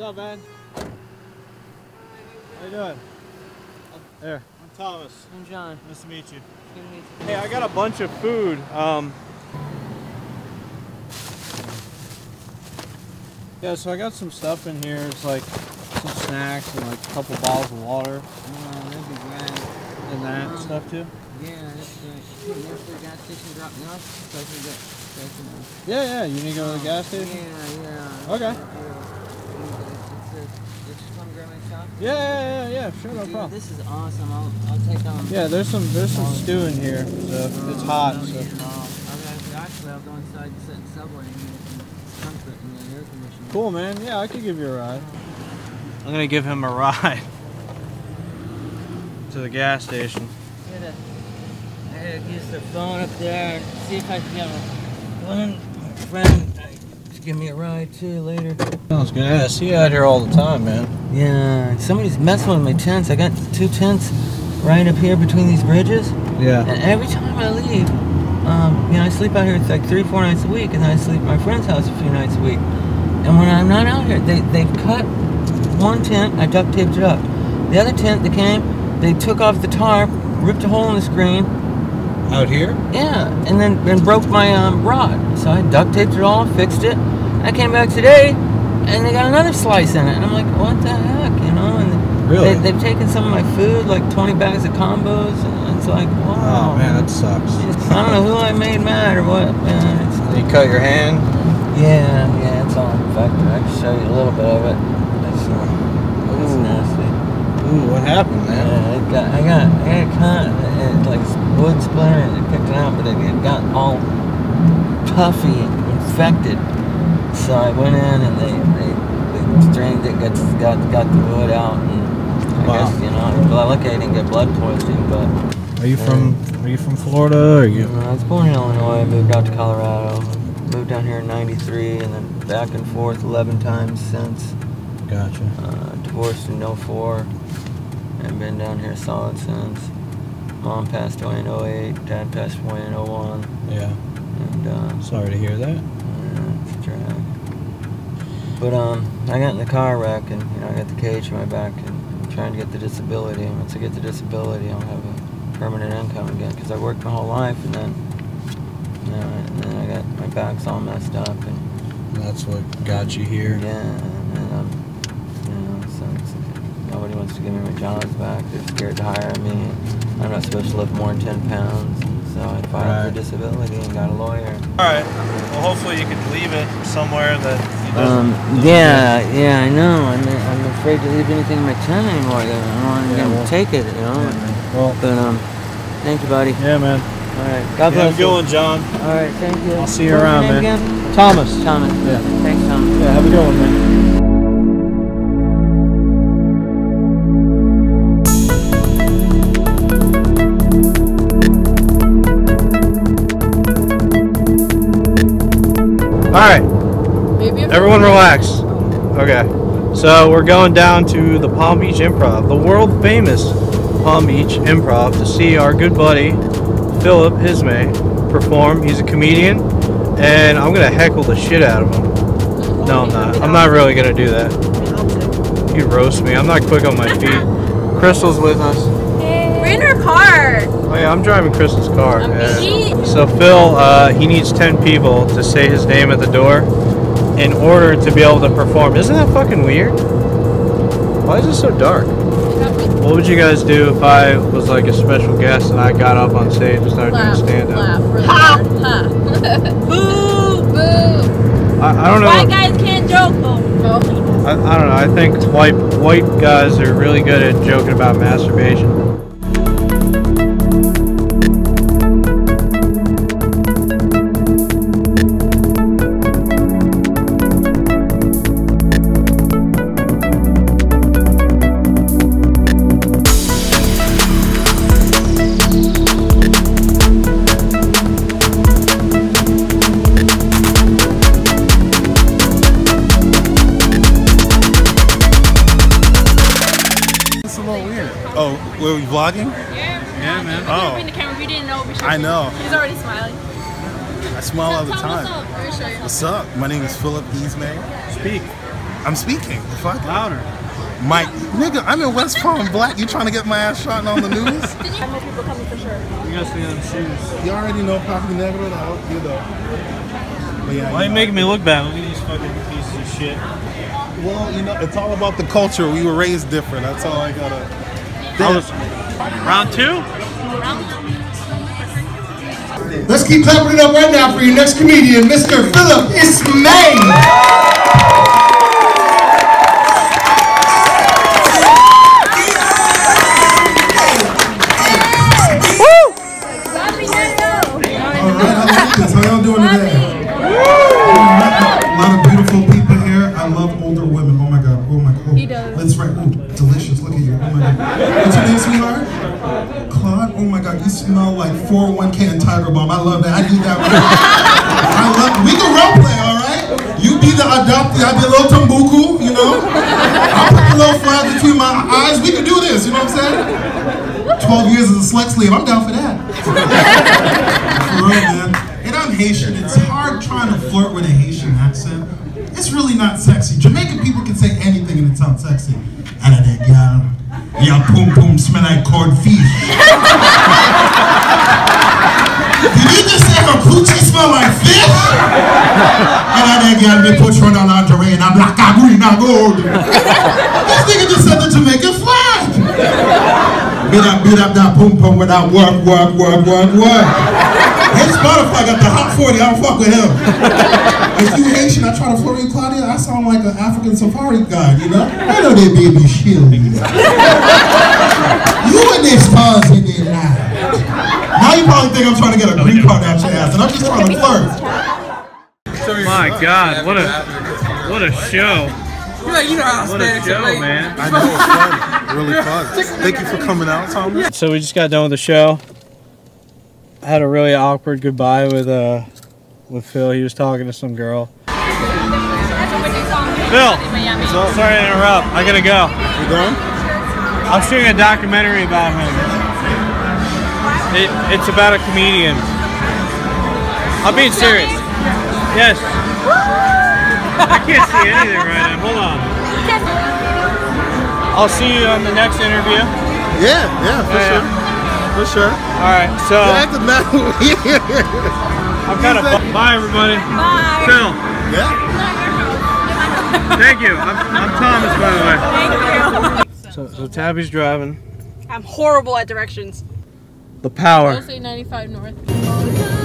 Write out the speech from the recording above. What's up, man? How you doing? There. I'm Thomas. I'm John. Nice to meet you. Good to meet you. Hey, I got a bunch of food. Yeah, so I got some stuff in here. It's like some snacks and like a couple bottles of water. That'd be great. And that stuff too? Yeah, that's good. You never got station drop nuts? So I can get station nuts. Yeah, you need to go to the gas station? Yeah. Okay. Yeah, sure, no problem. This is awesome. I'll take them. Yeah, there's some stew in here. So it's hot. Actually, I'll go inside and sit in the subway and get comfort in the air conditioning. Cool, man. Yeah, I could give you a ride. I'm gonna give him a ride to the gas station. I gotta use the phone up there. See if I can get one friend to give me a ride too later. Sounds good. I see you out here all the time, man. Yeah, somebody's messing with my tents. I got two tents right up here between these bridges. Yeah. And every time I leave, I sleep out here. It's like 3-4 nights a week, and then I sleep at my friend's house a few nights a week. And when I'm not out here, they cut one tent. I duct taped it up. The other tent that came, they took off the tarp, ripped a hole in the screen. Out here? Yeah, and then broke my rod. So I duct taped it all, fixed it. I came back today, and they got another slice in it, and I'm like, what the heck, and really? They've taken some of my food, like 20 bags of combos, and it's like, wow. Oh man, that sucks. I don't know who I made mad or what, man. It's like, you cut your hand? Yeah, it's all infected. I can show you a little bit of it. It's nasty. Ooh, what happened, man? Yeah, I got cut, and like wood splinter, and it picked it out, but it got all puffy and infected. So I went in and they drained it, got the wood out, and I guess I'm lucky I didn't get blood poisoning. But are you from Florida? Or you? I was born in Illinois, moved out to Colorado, moved down here in '93, and then back and forth 11 times since. Gotcha. Divorced in '04, and been down here solid since. Mom passed away in '08, Dad passed away in '01. Yeah. And sorry to hear that. But I got in the car wreck, and I got the cage in my back, and I'm trying to get the disability. And once I get the disability, I'll have a permanent income again, because I worked my whole life, and then I got my back's all messed up, and that's what got you here. Yeah, and nobody wants to give me my jobs back. They're scared to hire me. And I'm not supposed to lift more than 10 pounds. So I filed for disability and got a lawyer. Alright, well hopefully you could leave it somewhere that you just... Yeah, I know. I'm afraid to leave anything in my tent anymore. I don't want to take it, Yeah, well, but thank you, buddy. Yeah, man. Alright, God bless you. Have a good one, John. Alright, thank you. I'll see you around, man. Again? Thomas. Thomas. Yeah. Thanks, Thomas. Yeah, have a good one, man. Alright, everyone relax. Okay, so we're going down to the Palm Beach Improv, the world famous Palm Beach Improv, to see our good buddy, Phillip Isme, perform. He's a comedian, and I'm going to heckle the shit out of him. No, I'm not. I'm not really going to do that. You roast me. I'm not quick on my feet. Crystal's with us. We're in her car. Oh yeah, I'm driving Crystal's car. Yeah. So Phil, he needs 10 people to say his name at the door in order to be able to perform. Isn't that fucking weird? Why is it so dark? What would you guys do if I was like a special guest and I got up on stage and started doing stand-up? Ha! Ha! Boo! Boo! I don't know. White guys can't joke. No. I don't know. I think white guys are really good at joking about masturbation. Were we vlogging? Yeah, man. Oh. We were in the camera. We didn't know we should. I know. He's already smiling. I smile all the time. What's up? My name is Phillip Isme. Speak. I'm speaking. Fuck. Louder. Mike, nigga, I'm in West Palm Black. You trying to get my ass shot on the news? I know people coming for sure. You gotta stay on the shoes. You already know Papi Negro, I hope you though. But yeah, why you making me look bad? Look at these fucking pieces of shit. Well, you know, it's all about the culture. We were raised different. That's all I gotta. Round two? Round two. Let's keep clapping it up right now for your next comedian, Mr. Phillip Isme. Smell like 401k and Tiger Bomb. I love that. I need that one. I love. We can role play, all right? You be the adoptee. I be a little tambuku, you know? I'll put a little flag between my eyes. We can do this, you know what I'm saying? 12 years as a slut slave. I'm down for that. For real, man. And I'm Haitian. It's hard trying to flirt with a Haitian accent. It's really not sexy. Jamaican people can say anything and it sounds sexy. I don't know, y'all. Y'all poom poom smell like corned fish. Did you just say her coochie smell like fish? And I then got me put her on a lingerie and I'm black, I green, I gold. This nigga just said the Jamaican flag. Beat up that boom boom with that work. His Spotify got the hot 40, I don't fuck with him. If you Haitian, I try to flirt with Claudia, I sound like an African safari guide, you know? I know they baby shield. You and they stars in their life. Now you probably think I'm trying to get a green card out your ass, and I'm just trying to flirt. My God, what a show! You know how what a show, man! I know, really fun. Thank you for coming out, Thomas. So we just got done with the show. I had a really awkward goodbye with Phil. He was talking to some girl. Phil, sorry to interrupt. I gotta go. You going? I'm shooting a documentary about him. It's about a comedian. I'm being serious. Yes. I can't see anything right now. Hold on. I'll see you on the next interview. Yeah, for sure. All right, so. I'm kind of. Bye, everybody. Bye. Phil. Yeah. Thank you. I'm Thomas, by the way. Thank you. So Tabby's driving. I'm horrible at directions. The power. I'll say 95 north.